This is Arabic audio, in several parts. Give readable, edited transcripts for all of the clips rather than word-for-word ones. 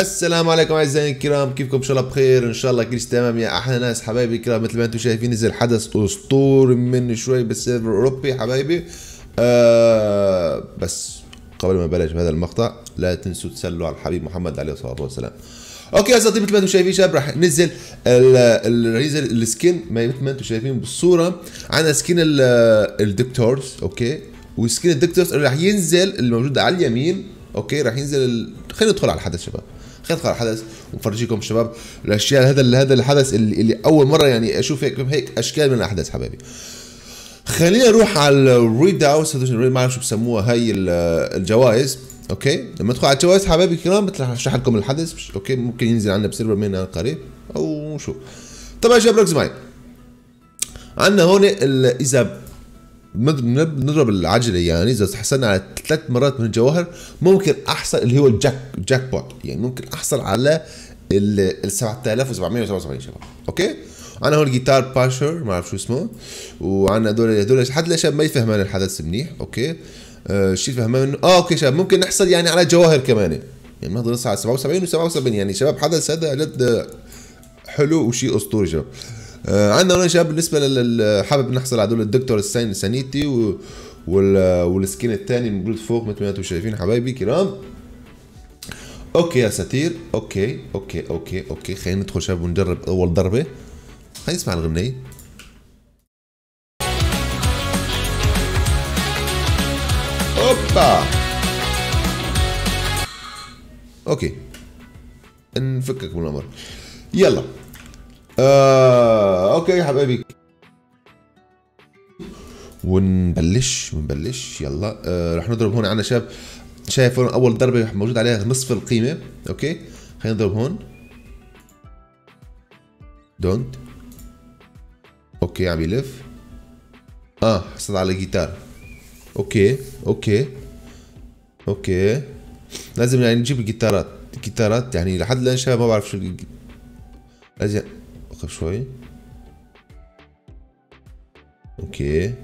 السلام عليكم اعزائي الكرام، كيفكم؟ ان شاء الله بخير، ان شاء الله كلش تمام يا احلى ناس حبايبي الكرام. مثل ما انتم شايفين نزل حدث اسطوري من شوي بالسيرفر الاوروبي حبايبي. بس قبل ما بلش بهذا المقطع لا تنسوا تسلوا على الحبيب محمد عليه الصلاه والسلام. اوكي يا اساتذه، مثل ما انتم شايفين شباب راح ننزل السكن مثل ما انتم شايفين بالصوره. عندنا سكن الدكتورز اوكي، وسكن الدكتورز اللي راح ينزل الموجود على اليمين اوكي. راح ينزل خلينا ندخل على الحدث شباب، خلينا ندخل على الحدث ونفرجيكم شباب الاشياء. هذا الحدث اللي اول مره يعني اشوف هيك اشكال من الاحداث حبايبي. خلينا نروح على الريد اوت، ما اعرف شو بسموها هي الجوائز اوكي. لما ندخل على الجوائز حبايبي الكرام مثل هشرح لكم الحدث اوكي، ممكن ينزل عندنا بسيرفر منا قريب او نشوف. طبعا يا شباب ركزوا معي، عندنا هون اذا نضرب العجله يعني اذا حصلنا على 3 مرات من الجواهر ممكن احصل اللي هو الجاك بوت، يعني ممكن احصل على ال 7777 شباب اوكي. انا هون جيتار باشر ما بعرف شو اسمه، وعندنا هذول حد الاشياء ما يفهم عن الحدث منيح اوكي. شيء فهمان منه اوكي شباب. ممكن نحصل يعني على جواهر كمان، يعني ما نحصل على 77 و77 يعني شباب. حدث هذا جد حلو وشيء اسطوري شباب. عندنا هون شباب بالنسبه حابب نحصل على هذول الدكتور سانيتي والسكين الثاني موجود فوق مثل ما انتم شايفين حبايبي كرام. اوكي يا ساتير، اوكي اوكي اوكي اوكي. خلينا ندخل شباب ونجرب اول ضربه، خلينا نسمع الغنيه. اوبا اوكي، نفكك من الامر يلا. اوكي حبايبي ونبلش يلا. رح نضرب هون. عندنا شباب شايف هون اول ضربه موجود عليها نصف القيمه اوكي. خلينا نضرب هون دونت اوكي، عم يلف. حصل على جيتار اوكي اوكي اوكي. لازم يعني نجيب جيتارات يعني لحد الان شباب ما بعرف شو لازم. وقف شوي اوكي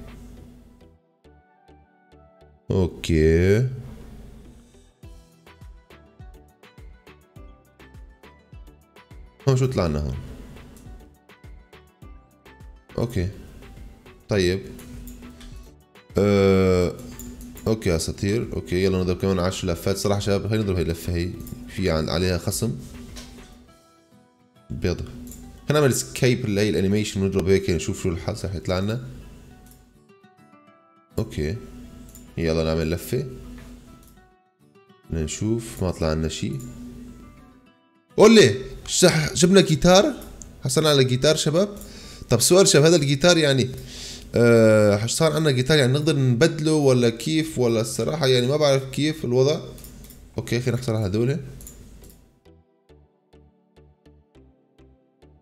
اوكي هون شو طلعنا هون اوكي. طيب اوكي يا اساطير اوكي. يلا نضرب كمان 10 لفات صراحة شباب. هي نضرب هي اللفة، هي في عليها خصم بيضة. خلينا نعمل سكيب اللي هي الانيميشن ونضرب هيك نشوف شو الحظ رح يطلع لنا اوكي. يلا نعمل لفة نشوف، ما طلع لنا شيء. قول لي جبنا جيتار، حصلنا على جيتار شباب. طب سؤال شباب، هذا الجيتار يعني صار عندنا جيتار يعني نقدر نبدله ولا كيف؟ ولا الصراحة يعني ما بعرف كيف الوضع اوكي. خلينا نحصل على هذول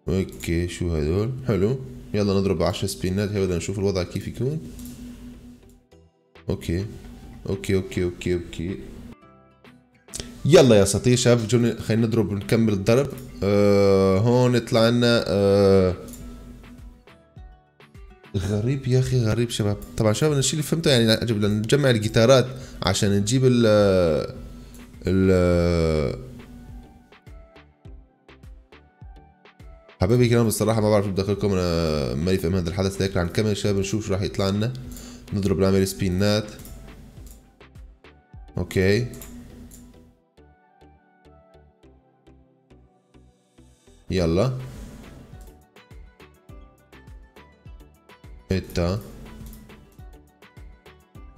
اوكي. شو هدول؟ حلو. يلا نضرب 10 سبينات هي بدنا نشوف الوضع كيف يكون اوكي اوكي اوكي اوكي اوكي. يلا يا اساطير شباب خلينا نضرب ونكمل الضرب. هون طلع لنا غريب يا اخي، غريب شباب. طبعا شباب الشيء اللي فهمته يعني بدنا نجمع الجيتارات عشان نجيب ال حبايبي كلام. الصراحة ما بعرف شو بدي ادخلكم، انا ماني فاهم هذا الحدث هيك. رح نكمل شباب نشوف شو راح يطلع لنا. نضرب نعمل سبينات اوكي. يلا ايتا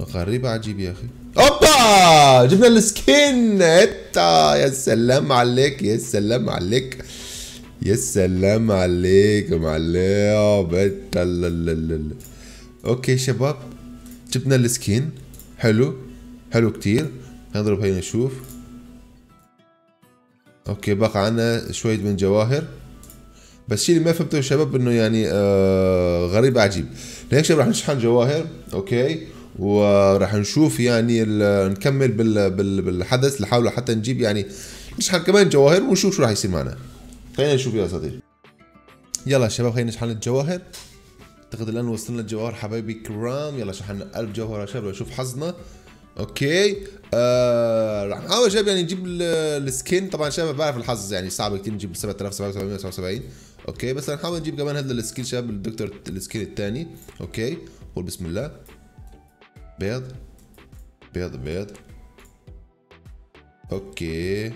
غريبة عجيب يا اخي. اوبا جبنا السكين ايتا. يا سلام عليك، يا سلام عليك، يا سلام عليكم عليكم. اوكي شباب جبنا السكين، حلو حلو كتير. هنضرب هي نشوف اوكي. بقى عنا شوية من جواهر، بس الشيء اللي ما فهمته شباب انه يعني غريب عجيب. لهيك شباب رح نشحن جواهر اوكي، ورح نشوف يعني نكمل بالحدث نحاول حتى نجيب يعني نشحن كمان جواهر ونشوف شو رح يصير معنا. خلينا نشوف يا صديقي. يلا شباب خلينا نشحن الجواهر. اعتقد الان وصلنا الجواهر حبايبي كرام. يلا شحنا 1000 جوهره شباب نشوف حظنا. اوكي. راح نحاول شباب يعني نجيب السكين. طبعا شباب بعرف الحظ يعني صعب كتير نجيب 7777. اوكي بس هنحاول نجيب كمان هذا السكين شباب، الدكتور السكين الثاني. اوكي قول بسم الله. بيض بيض بيض. اوكي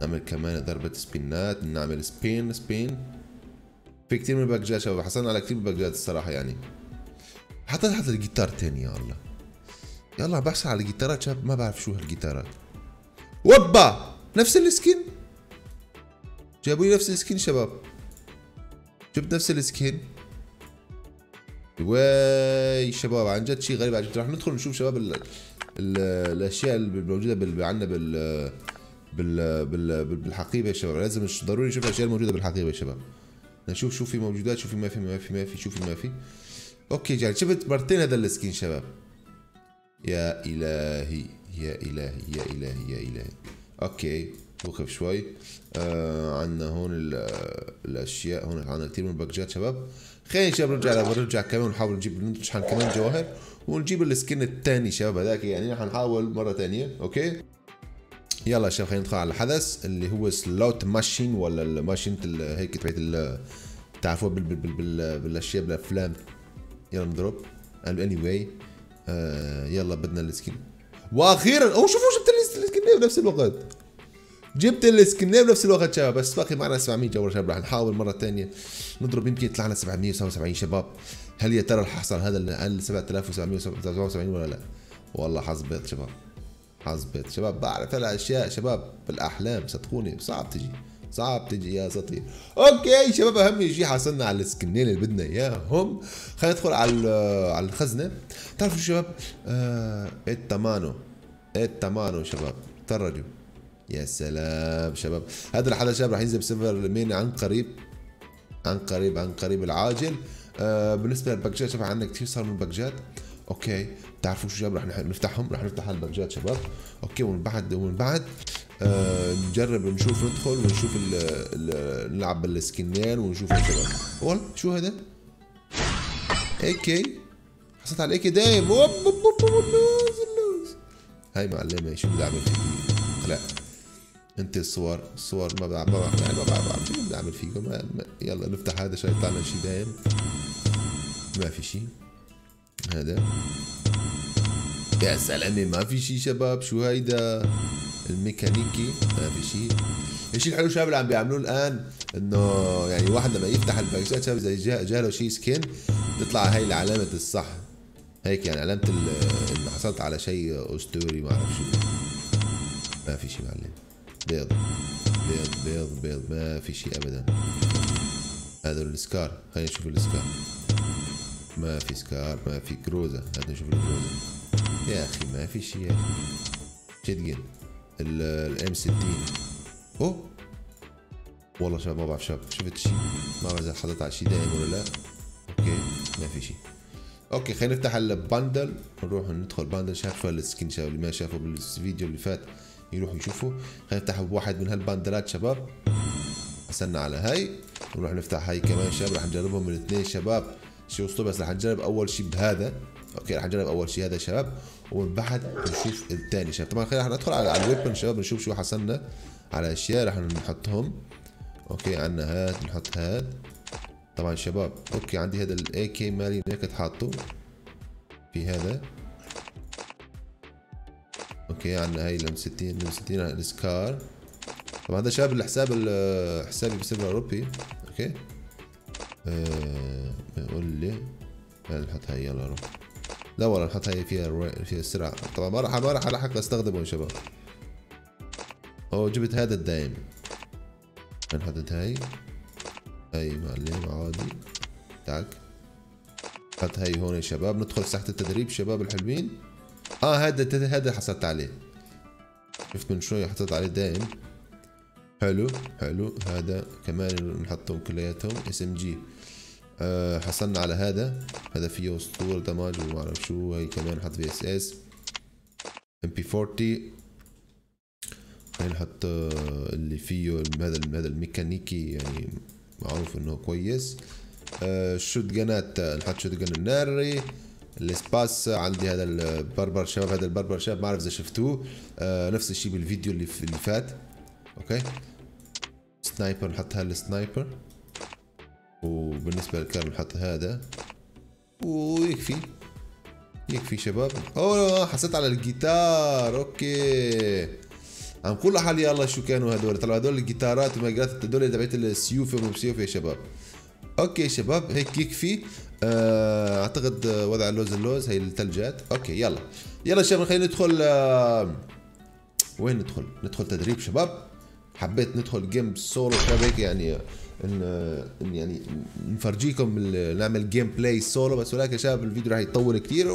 نعمل كمان ضربة سبينات، نعمل سبين سبين. في كتير من الباكجات شباب، حصلنا على كتير من الباكجات الصراحة يعني. حطيت الجيتار تاني يا الله. يلا بحصل على الجيتارات شباب، ما بعرف شو هالجيتارات. وبا نفس السكين، جابوا لي نفس السكين شباب، جبت نفس السكين. واي شباب عن جد شيء غريب عن جد. رح ندخل نشوف شباب الاشياء الموجوده عندنا بالحقيبه يا شباب. لازم ضروري نشوف الاشياء الموجوده بالحقيبه يا شباب، نشوف شو في موجودات، شو في ما في ما في ما في، شو في ما في. اوكي يعني شفت مرتين هذا السكين شباب. يا إلهي يا إلهي يا إلهي يا إلهي. أوكي وقف شوي. عندنا هون الأشياء، هون عندنا كثير من الباكجات شباب. خلينا شباب نرجع كمان ونحاول نجيب نشحن كمان جواهر ونجيب السكن الثاني شباب هذاك، يعني حنحاول مرة ثانية. أوكي يلا شباب خلينا ندخل على الحدث اللي هو سلوت ماشين، ولا الماشين هيك تبعت تعرفوها بالأشياء بالأفلام. يلا نضرب anyway. يلا بدنا السكين. واخيرا او شوفوا جبت السكينيه بنفس الوقت، جبت السكينيه بنفس الوقت شباب. بس باقي معنا 700 جوهر شباب، رح نحاول مره ثانيه نضرب يمكن يطلع لنا 777 شباب. هل يا ترى رح يحصل هذا ال 7777 ولا لا؟ والله حظ بيض شباب، حظ بيض شباب. بعرف هالاشياء شباب بالاحلام صدقوني، صعب تجي صعب تجي يا سطير. اوكي شباب اهم شيء حصلنا على السكنين اللي بدنا اياهم. خلينا ندخل على الخزنه. تعرفوا شباب التمانو التمانو شباب، تفرجوا يا سلام شباب. هذا الحلقه شباب راح ينزل بسيرفر مين عن قريب عن قريب عن قريب العاجل. بالنسبه للباكجات شباب عندنا كثير صار من باكجات. اوكي تعرفوا شو شباب راح نفتحهم، راح نفتح الباكجات شباب. اوكي ومن بعد نجرب نشوف ندخل ونشوف نلعب بالسكنين ونشوف شباب. والله شو هذا؟ اي كي، حصلت على الاي كي دايم. وب وب وب وب اللوز اللوز. هاي معلمة شو بدي اعمل فيكي؟ لا انت الصور ما بعرف شو بدي اعمل فيكم. يلا نفتح هذا شوي، يطلع لنا شيء دايم ما في شيء. هذا يا زلمه ما في شيء شباب. شو هيدا؟ الميكانيكي ما في شيء. الشيء الحلو شباب اللي عم بيعملوه الان انه يعني الواحد لما يفتح الباكجات شباب زي جاله شيء سكين تطلع هي العلامة الصح هيك، يعني علامة اللي حصلت على شيء اسطوري ما اعرف شو. ما في شيء معلم. بيض بيض بيض بيض ما في شيء ابدا. هذا السكار، خلينا نشوف السكار. ما في سكار، ما في كروزة، هذا نشوف الكروزة. يا اخي ما في شيء يا اخي. شدقن الام 60. اوه والله شباب ما بعرف شباب، شفت شيء ما بعرف اذا حطيت على شيء دائم ولا لا. اوكي ما في شيء. اوكي خلينا نفتح البندل، نروح ندخل باندل. شاف شو السكين شباب، اللي ما شافه بالفيديو اللي فات يروح يشوفه. خلينا نفتح بواحد من هالبندلات شباب. حصلنا على هاي، نروح نفتح هاي كمان شباب. رح نجربهم الاثنين شباب شو اسطوري، بس رح نجرب اول شيء بهذا. اوكي رح نجرب اول شيء هذا شباب، ومن بعد نشوف الثاني شباب. طبعا خلينا ندخل على الويبن شباب، نشوف شو حصلنا على اشياء رح نحطهم. اوكي عندنا هاد، نحط هاد طبعا شباب. اوكي عندي هذا الاي كي مالي هيك حاطه في هذا. اوكي عندنا هاي ال 60 السكار. طبعا هذا شباب الحساب حسابي بسيرفر اوروبي. اوكي بقول لي نحط هاي، يلا روح. لا والله نحط هاي فيها سرعة. طبعا ما راح الحق استخدمه يا شباب. او جبت هذا الدايم، نحط هاي معلم عادي. تاك نحط هاي هون يا شباب. ندخل ساحة التدريب شباب الحلوين. هذا حصلت عليه، شفت من شوي حطيت عليه دايم. حلو حلو. هذا كمان نحطهم كلياتهم اس ام جي. حصلنا على هذا فيه اسطور دمج وما اعرف شو. هي كمان نحط في اس اس ام بي 40. خلينا نحط اللي فيه هذا الميكانيكي يعني معروف انه كويس. شوت جنات، نحط شوت جن الناري. الاسباس عندي هذا البربر شاب، هذا البربر شاب ما اعرف اذا شفتوه، نفس الشيء بالفيديو اللي فات. اوكي سنايبر نحط هالسنايبر، وبالنسبه للكار نحط هذا ويكفي يكفي شباب. اوه حسيت على الجيتار. اوكي عم بقول لحالي يلا شو كانوا هدول، طلعوا هدول الجيتارات وماجرات، هدول تبعت السيوف مو بسيوف يا شباب. اوكي شباب هيك يكفي. اعتقد وضع اللوز، هي الثلجات. اوكي يلا يلا شباب خلينا ندخل. وين ندخل؟ ندخل تدريب شباب. حبيت ندخل جيم سولو شباب هيك، يعني يعني نفرجيكم نعمل جيم بلاي سولو، بس ولكن شباب الفيديو راح يطول كثير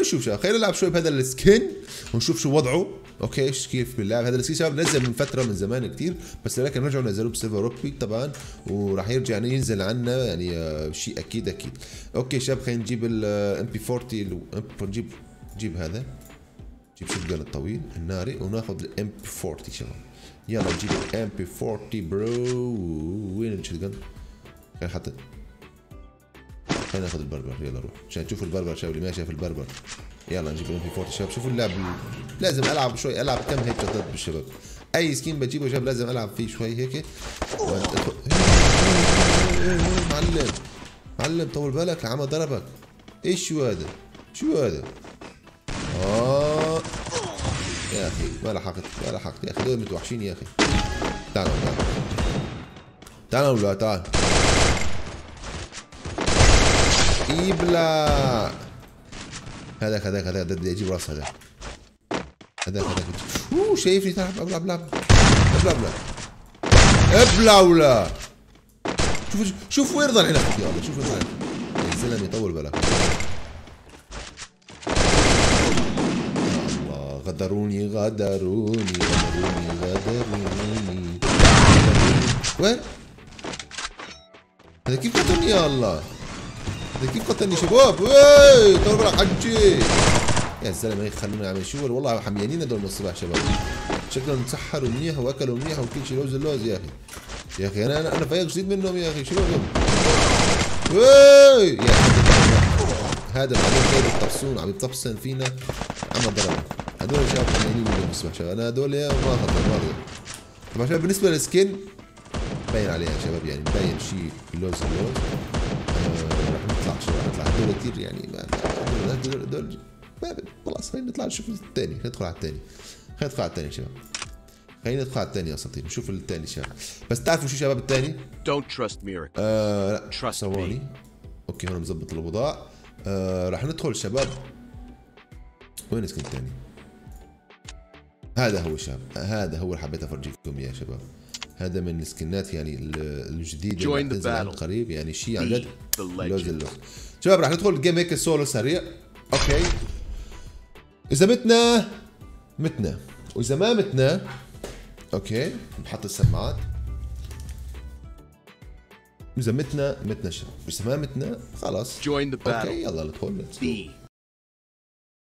نشوف شباب. خلينا نلعب شوي بهذا السكين ونشوف شو وضعه. اوكي ايش كيف باللعب هذا السكين شباب، نزل من فتره من زمان كثير، بس لكن رجعوا نزلوه بسيرفر اوروبي طبعا، وراح يرجع يعني ينزل عنا يعني شيء اكيد اكيد. اوكي شباب خلينا نجيب الام بي 40، نجيب هذا، نجيب شوتجن الطويل الناري، وناخذ الام بي 40 شباب. يلا نجيب الام بي 40 برو. وين الشوتجن؟ خلينا نحط، خلينا ناخذ البربر. يلا روح عشان تشوفوا البربر شباب، اللي ما شاف البربر. يلا نجيب الام بي 40 شباب. شوفوا اللعب، لازم العب شوي، العب كم هيك ضرب الشباب. اي سكين بجيبه شباب لازم العب فيه شوي هيك. معلم معلم طول بالك، العمى ضربك. ايش شو هذا؟ شو هذا؟ يا اخي ما لحقت ما لحقت يا اخي، دول متوحشين يا اخي. تعالوا تعالوا تعالوا تعالوا يبلع هذاك هذاك هذاك، بدي اجيب راس هذاك هذاك هذاك. اوه شايفني تعب، ابلع ابلع ابلع ابلع ابلع ولا. شوف شوف وين ضل هنا يا الله، شوف وين ضل يا زلمه طول بالك. الله غدروني غدروني غدروني غدروني. وين؟ هذا كيف قتلني يا الله؟ هذا كيف قتلني شباب؟ وي طول بالك حجي يا زلمه، هيك خلونا نعمل شغل. والله حميانين هدول من الصبح شباب، شكلهم تسحروا منيح واكلوا منيح وكل شيء لوز اللوز يا اخي. يا اخي انا فايق جديد منهم يا اخي، شو بهم؟ وي يا هذا بعدين جاي بالطبسون عم يطبسن فينا، عم ضربنا. هدول شباب حميانين هدول من الصبح شباب، انا هدول ما خطر ما طبعا شباب. بالنسبه للسكين مبين عليها شباب، يعني مبين شيء لوز اللوز. نطلع هدول كثير يعني هدول خلاص. خلينا نطلع نشوف الثاني، خلينا ندخل على الثاني، خلينا ندخل على الثاني شباب، خلينا ندخل على الثاني يا اساطير نشوف الثاني شباب. بس تعرفوا شو شباب الثاني؟ لا ثواني. اوكي هون مظبط الاوضاع. راح ندخل شباب. وين السكن الثاني؟ هذا هو شباب، هذا هو اللي حبيت افرجيكم اياه شباب. هذا من السكنات يعني الجديد اللي بتنزل عن قريب، يعني شيء عن جد لوز اللوز شباب. راح ندخل الجيم هيك سولو سريع. اوكي اذا متنا متنا، واذا ما متنا اوكي نحط السماعات. اذا متنا متنا شباب، واذا ما متنا خلاص. اوكي يلا ندخل.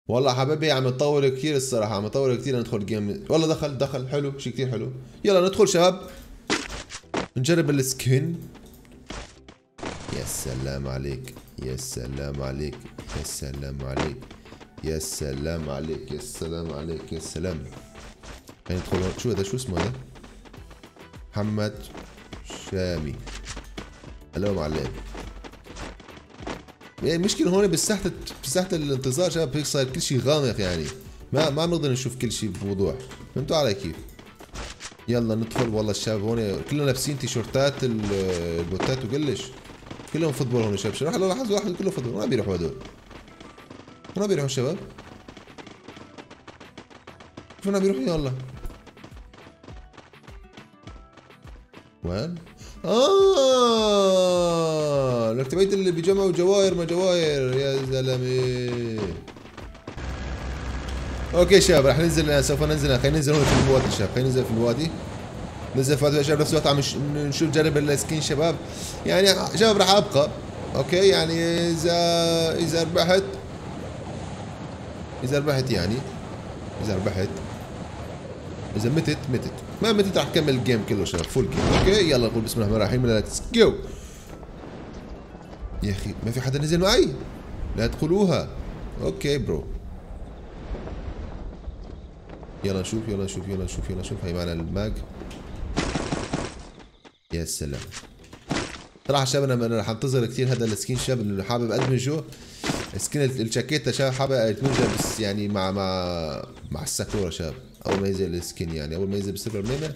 والله حبايبي عم نطول كثير الصراحه، عم نطول كثير ندخل جيم. والله دخل دخل حلو، شيء كثير حلو. يلا ندخل شباب نجرب السكين. يا سلام عليك يا سلام عليك يا سلام عليك يا سلام عليك يا سلام عليك يا سلام. خلينا ندخل. شو هذا؟ شو اسمه هذا؟ محمد شامي. الو معلم. يعني المشكلة هون بالساحة، بساحة الانتظار شباب هيك صاير كل شيء غامق، يعني ما عم نقدر نشوف كل شيء بوضوح. فهمتوا علي كيف؟ يلا ندخل. والله الشباب هون كلهم لابسين تيشيرتات البوتات وكلش، كلهم فوتبول هون شباب. راح لاحظوا واحد كلهم فوتبول، ما بيروحوا هدول، ما بيروحوا شباب. شلون عم بيروحوا يلا؟ وين؟ تبعت اللي بيجمعوا جواير ما جواير يا زلمه. اوكي شباب راح ننزل، سوف ننزل. خلينا ننزل هون في الوادي شباب، خلينا ننزل في الوادي، ننزل في الوادي شباب. نفس الوقت عم نشوف جرب السكين شباب، يعني شباب راح ابقى. اوكي يعني اذا ربحت، اذا ربحت يعني اذا ربحت، اذا متت متت، ما متت راح اكمل الجيم كله شباب فول جيم. اوكي يلا نقول بسم الله الرحمن الرحيم ليتس جو. يا اخي ما في حدا نزل معي. لا تدخلوها. اوكي برو. يلا نشوف يلا نشوف يلا نشوف يلا نشوف. هي معنا الماج. يا سلام. صراحة شباب انا حنتظر كثير هذا السكين شاب اللي حابب ادمجه. سكين الشاكيتا شباب حابب ادمجه بس يعني مع الساكورا شباب. اول ما ينزل السكين يعني اول ما ينزل بالسيرفر مننا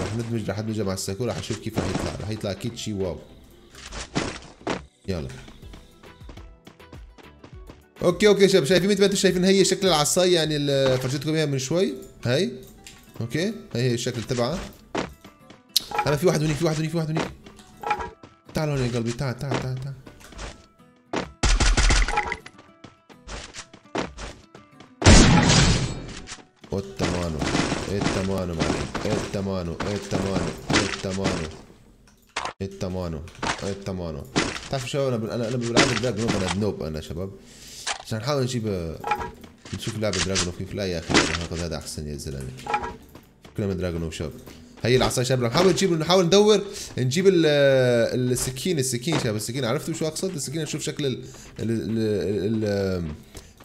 رح ندمجها مع الساكورا. حنشوف كيف رح يطلع اكيد شيء واو. يلا. اوكي شباب شايفين مثل ما انتم شايفين هي شكل العصايه يعني اللي فرجيتكم اياها من شوي. هي اوكي هي الشكل تبعها. انا في واحد هنيك تعال هون يا قلبي تعال التمانو. بتعرفوا شباب انا بلعب دراجون انا بنوب انا شباب عشان نحاول نشوف لعبة دراجون كيف. لا يا اخي هاخذ هذا احسن يا زلمه كلنا من دراجون شباب. هي العصايه شباب نحاول ندور نجيب السكين شباب. السكين عرفتوا شو اقصد؟ السكين نشوف شكل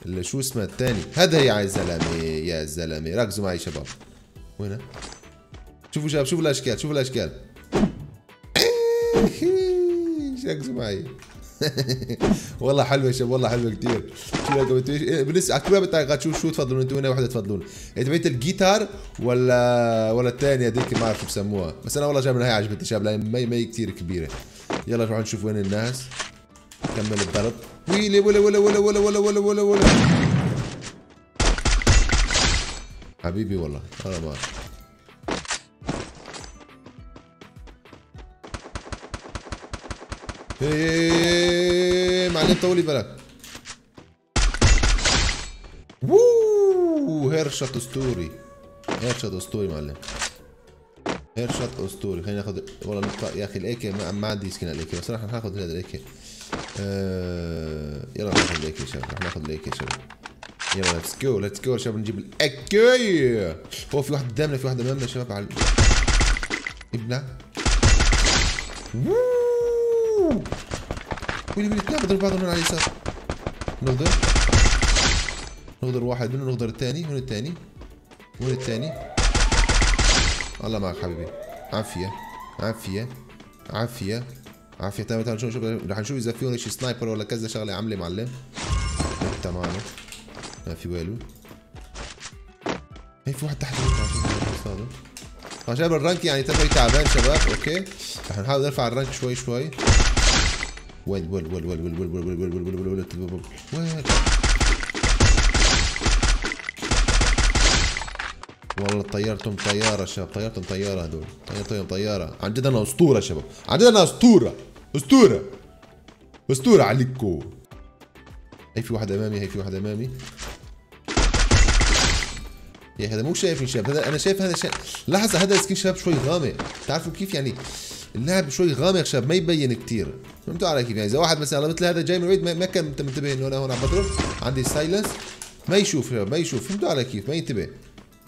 ال شو اسمه الثاني. هذا يا زلمه ركزوا معي شباب. وينها؟ شوفوا شباب شوفوا الاشكال ركزوا معي. والله حلوه يا شباب والله حلوه كثير. بالنسبه على الكلاب التعليقات شو تفضلون انتم؟ هنا وحده تفضلون تبعت الجيتار ولا الثانيه هذيك ما بعرف شو بسموها. بس انا والله جايب هاي عجبتني شباب لان مي كثير كبيره. يلا نروح نشوف وين الناس. كمل الضرب. ويلي ولا حبيبي والله انا ما معلم طولي بالك. هيرشوت اسطوري معلم خلينا ناخذ والله نقطة يا اخي. الايكي ما عندي سكين الايكي بس راح ناخذ هذا الايكي. يلا ناخذ الايكي شباب يلا ليتس جو شباب نجيب الايكي. هو في واحد قدامنا شباب على ابنع. ويلي ناخذ بعضهم من على اليسار. نغدر واحد منهم نغدر الثاني. وين الثاني؟ الله معك حبيبي. عافية تمام. تعال نشوف رح نشوف إذا فيهم شي سنايبر ولا كذا شغلة عاملة معلم. تمام ما في والو. هي في واحد تحت شباب. الرانك يعني تبعي تعبان شباب. اوكي رح نحاول نرفع الرانك شوي وين والله طيرتهم طيارة شباب. هدول طيرتهم طيارة. عن جد أنا أسطورة شباب. أسطورة عليكو. هي في واحد أمامي يا هذا مو شايفني شباب. هذا أنا شايف هذا لحظة. هذا السكين شباب شوي غامق. تعرفوا كيف يعني اللعب شوي غامق شباب ما يبين كثير. فهمتوا علي كيف يعني؟ اذا واحد مثلا مثل هذا جاي من بعيد ما كان منتبه انه انا هون عم بضرب عندي سايلنس ما يشوف فهمتوا علي كيف؟ ما ينتبه.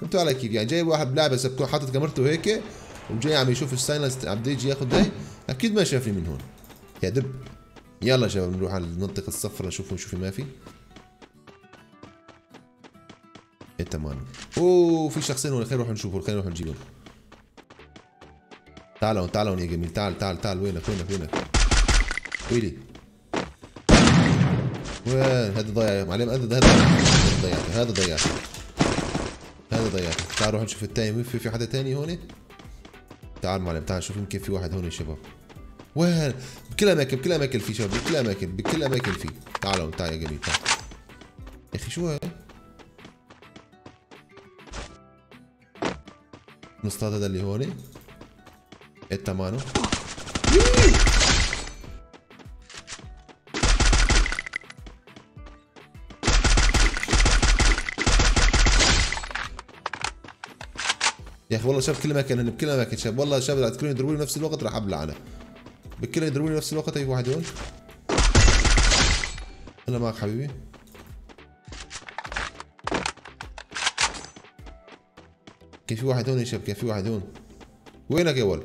فهمتوا علي كيف؟ يعني جاي واحد بلعبه هسه بكون حاطط كاميرته هيك وجاي عم يشوف السايلنس عم بده يجي ياخذ هي اكيد ما شافني من هون يا دب. يلا شباب نروح على المنطقه الصفراء نشوف ما في. ايه تمام. اوه في شخصين هون خلينا نروح نشوفهم خلينا نروح نجيبهم. تعالوا يا جميل تعال وينك ويلي هذا ضيع يا معلم. هذا ضيعته تعال نروح نشوف الثاني. في حدا ثاني هون؟ تعال معلم تعال نشوف يمكن في واحد هون يا شباب. وين بكل اماكن في شباب بكل اماكن في. تعالوا تعال يا جميل يا اخي شو هذا؟ نصطاد هذا اللي هون. التمانو يا اخي والله شباب كل ما كان شباب والله شباب كلهم يضربوني بنفس الوقت راح ابلع انا. بكلهم يضربوني بنفس الوقت. اي واحد هون انا معك حبيبي. كان في واحد هون يا شباب وينك يا ولد؟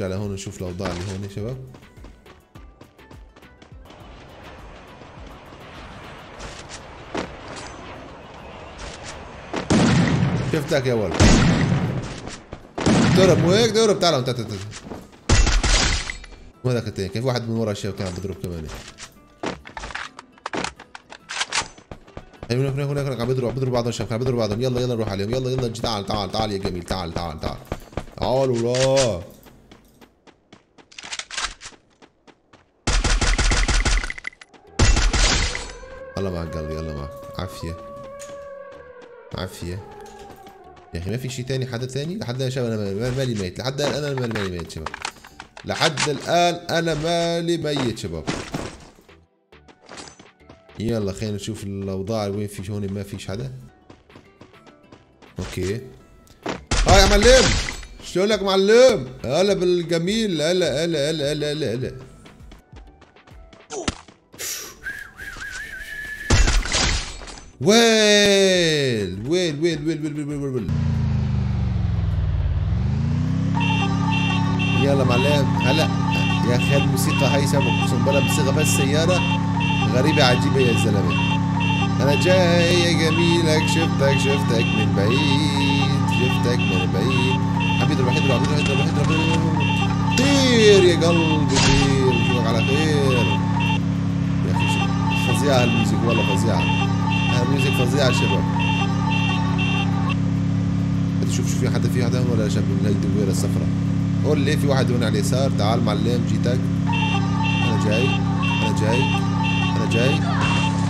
نرجع لهون نشوف الاوضاع اللي هون يا شباب. شفتك يا ولد، ضرب مو هيك، ضرب تعال تعال تعال. وهذاك الثاني كيف واحد من ورا الشباب كان عم بضرب كمان. هناك هناك هناك عم بيضربوا بعضهم الشباب، عم بيضربوا بعضهم. يلا نروح عليهم، يلا اجي تعال تعال تعال يا جميل، تعال تعال تعال تعال ولا الله معك قلبي، الله معك، عافية عافية يا أخي. ما في شيء ثاني، حدا ثاني لحد الآن يا شباب. أنا مالي ميت لحد الآن، أنا مالي ميت شباب، لحد الآن أنا مالي ميت شباب. يلا خلينا نشوف الاوضاع وين. في هون ما فيش حدا. اوكي هاي يا معلم، شلونك معلم؟ هلا بالجميل، هلا هلا هلا هلا هلا هلا. ويل ويل ويل ويل ويل ويل ويل. يلا معلم هلا يا اخي. الموسيقى هيثم اقسم بالله موسيقى بس سيارة غريبة عجيبة يا زلمة. أنا جاي يا جميلك، شفتك من بعيد، عم يضرب يضرب. طير يا قلبي طير، أشوفك على خير يا أخي. فظيعة هالميوزك والله، فظيعة هالميوزك، فظيعة يا شباب. شوف في حدا، هون ولا شاب من هيدي الدويرة الصفراء. قول لي في واحد هون على اليسار، تعال معلم جيتك. أنا جاي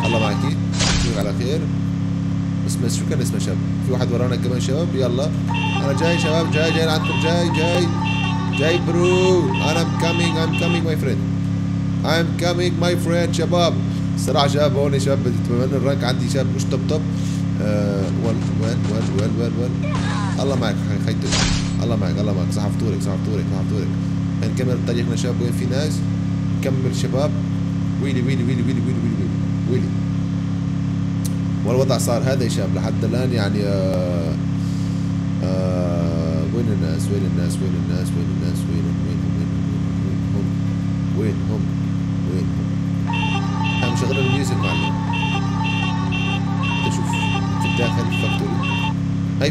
الله معكي، شوفك على خير. بس شو كان اسمه شباب؟ في واحد ورانا كمان شباب. يلا انا جاي شباب، جاي عندكم، جاي برو. انا ام كامينج ماي فريند، شباب. الصراحه شباب هون شباب بدي اتمنى الرانك عندي شباب مش طب طب. وين الله معك خيتك، الله معك صحف طورك نكمل طريقنا شباب. وين في ناس نكمل شباب. ويلي ويلي ويلي ويلي ويلي ويلي ويلي. والوضع صار هذا يا شباب لحد الان يعني. وين الناس؟ وين هم؟ انا مشغل الميوزك معلم. شوف في داخل الفاكتوري هاي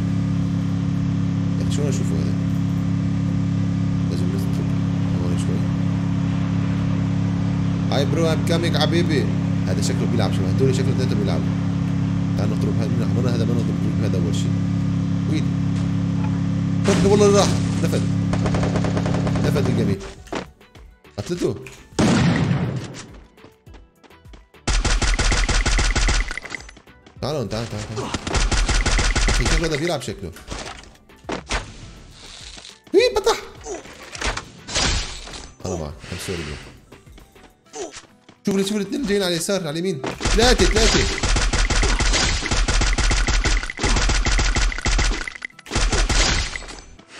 يا اخي، شو اشوفه هذا؟ لازم ننزل هون شوي. هاي برو ام كامينج حبيبي. هذا شكله بيلعب شباب، هدول شكله ثلاثة بيلعبوا. تعال نضرب هذا، ما نضرب هذا أول شيء. وين؟ والله راح نفذ، الجميل قتلته. تعالوا تعال أخي شكله هذا بيلعب شكله. وين بطح؟ الله معك، أم سوري بيه. شوف الاثنين اللي جايين على اليسار على اليمين، ثلاثة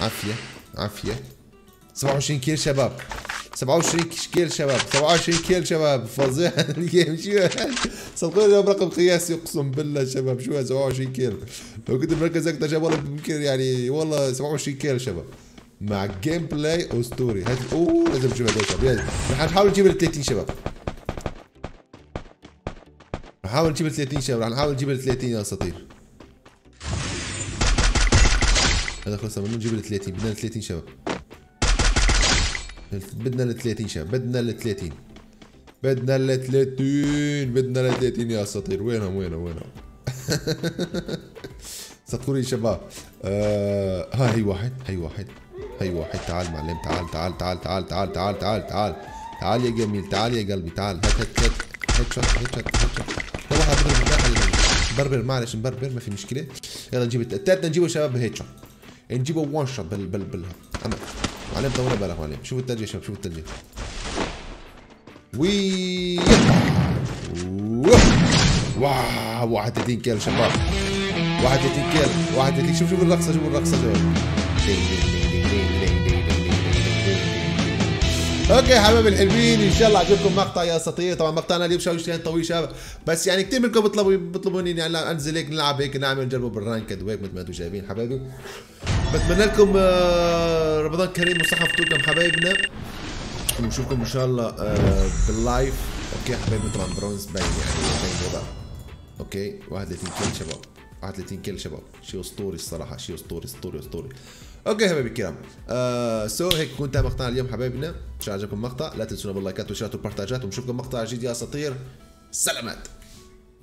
عافية عافية. 27 كيل شباب، 27 كيل شباب، 27 كيل شباب. فظيعة الجيم. شو هذا؟ صدقوني اليوم رقم قياسي اقسم بالله شباب. شو هذا 27 كيل؟ لو كنت مركز اكثر شباب والله ممكن يعني. والله 27 كيل شباب مع جيم بلاي اسطوري. اوه لازم نشوف هذول شباب، لازم نحاول نجيب ال 30 شباب. نحاول نجيب ال 30 شباب، رح نحاول نجيب ال 30 يا اساطير. هذا خلص بدنا نجيب ال 30، بدنا ال 30 شباب. بدنا ال 30 شباب، بدنا ال 30 بدنا ال 30 يا اساطير. وينهم صدقوني شباب. ها هي واحد، تعال معلم، تعال تعال يا جميل، تعال يا قلبي، تعال. هات هات شوت هات واحد بضرب داخل بربر. معلش مبربر ما في مشكله. يلا نجيب التالت، نجيبه شباب بالهيت شوت، نجيبه وان شوت بال معلم. طول بالك معلم. شوف التلج يا شباب، شوف التلج. واو 31 كيلو شباب، 31 كيلو 31. شوف شوف الرقصه، شوف الرقصه. اوكي حبايبي الحلوين، ان شاء الله عجبكم مقطع يا اساطير. طبعا مقطعنا اليوم شوي شوي طويل شباب، بس يعني كثير منكم بيطلبوني يعني انزل هيك نلعب هيك، نعمل نجربه بالرانكد وهيك مثل ما انتم شايفين حبايبي. بتمنى لكم رمضان كريم وصحة فطوركم حبايبنا، ونشوفكم ان شاء الله باللايف. اوكي حبايبنا طبعا برونز باين يعني الوضع. اوكي 31 كيل شباب، 31 كيل شباب، شيء اسطوري الصراحه، شيء اسطوري اسطوري اسطوري. اوكي حبايبي الكرام، هيك يكون انتهى مقطعنا اليوم حبايبنا. ان شاء الله عجبكم المقطع، لا تنسونا باللايكات والشيرات والبارتاجات، ونشوفكم مقطع جديد يا اساطير. سلامات.